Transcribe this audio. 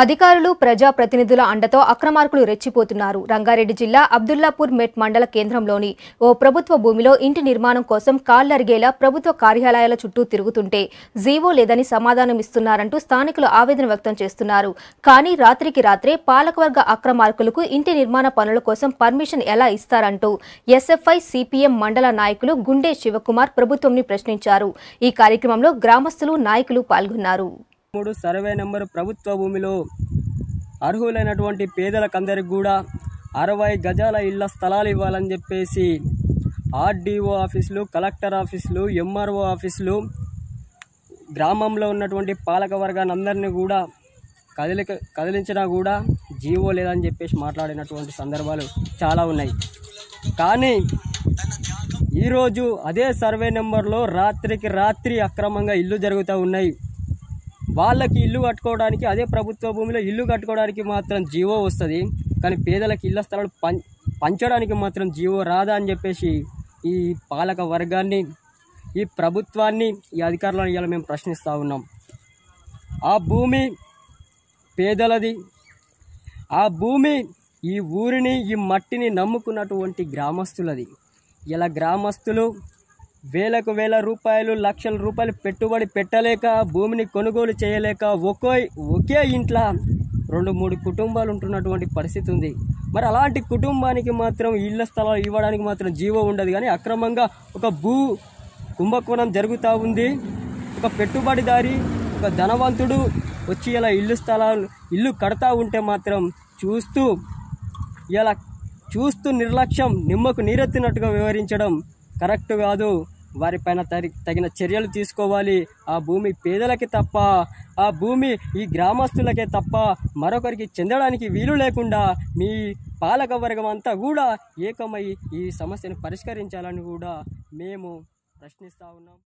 అధికారులు ప్రజా ప్రతినిధుల అండతో అక్రమార్కులు రెచ్చిపోతున్నారు. రంగారెడ్డి జిల్లా అబ్దుల్లాపూర్ మెట్ మండల కేంద్రంలోని ఓ ప్రభుత్వ భూమిలో ఇంటి నిర్మాణం కోసం కాళ్ళరిగేలా ప్రభుత్వ కార్యాలయాల చుట్టూ తిరుగుతుంటే జీవో లేదని సమాధానం ఇస్తున్నారంటూ స్థానికులు ఆవేదన వ్యక్తం చేస్తున్నారు. కానీ రాత్రికి రాత్రే పాలకవర్గ అక్రమార్కులకు ఇంటి నిర్మాణ పనుల కోసం పర్మిషన్ ఎలా ఇస్తారంటూ ఎస్ఎఫ్ఐ సిపిఎం మండల నాయకులు గుండే శివకుమార్ ప్రభుత్వాన్ని ప్రశ్నించారు. ఈ కార్యక్రమంలో గ్రామస్తులు నాయకులు పాల్గొన్నారు. 3 सर्वे नंबर प्रभुत्व भूमि अर्हुलैनटुवंटि पेदलकंदरिकी 60 गजाल इल्ल स्थलालु इव्वालनि चेप्पेसि आरडीओ आफीसुलु कलेक्टर आफीसुलु एमआरओ आफीसुलु ग्रामंलो उन्नटुवंटि पालकवर्गान्नि कूडा कदिलिंचिना कूडा जीवो लेदनि चेप्पेसि माट्लाडिनटुवंटि संदर्भालु चाला उन्नायि. कानी ई रोजु अदे सर्वे नंबर्लो रात्रिकी रात्रि अक्रमंगा इल्लु जरुगुता उन्नायि. వాళ్ళకి ఇల్లు కట్టుకోవడానికి అదే ప్రభుత్వ భూమిలో ఇల్లు కట్టుకోవడానికి మాత్రం జీవో వస్తుంది, కానీ పేదలకు ఇళ్ల స్థలాలు పంచడానికి మాత్రం జీవో రాదా అని చెప్పేసి ఈ పాలక వర్గాన్ని, ఈ ప్రభుత్వాన్ని, ఈ అధికారులను ఇలా మేము ప్రశ్నిస్తూ ఉన్నాం. ఆ భూమి పేదలది. ఆ భూమి ఈ ఊరిని, ఈ మట్టిని నమ్ముకున్నటువంటి గ్రామస్తులది. ఇలా గ్రామస్తులు వేలకు వేల రూపాయలు, లక్షల రూపాయలు పెట్టుబడి పెట్టలేక, భూమిని కొనుగోలు చేయలేక, ఒకే ఇంట్లో 2-3 కుటుంబాలు ఉంటున్నటువంటి పరిస్థితి ఉంది. మరి అలాంటి కుటుంబానికి మాత్రం ఇళ్ల స్థలాలు ఇవ్వడానికి మాత్రం జీవో ఉండదు, కానీ అక్రమంగా ఒక భూ కుంభకోణం జరుగుతూ ఉంది. ఒక పెట్టుబడిదారి, ఒక ధనవంతుడు వచ్చి ఇలా ఇల్లు కడతా ఉంటే మాత్రం చూస్తూ నిర్లక్ష్యం, నిమ్మకు నీరెత్తినట్టుగా వివరించడం కరెక్ట్ కాదు. వారిపైన తగిన చర్యలు తీసుకోవాలి. ఆ భూమి పేదలకి తప్ప, ఆ భూమి ఈ గ్రామస్తులకే తప్ప మరొకరికి చెందడానికి వీలు లేకుండా మీ పాలక వర్గం అంతా కూడా ఏకమై ఈ సమస్యను పరిష్కరించాలని కూడా మేము ప్రశ్నిస్తూ ఉన్నాం.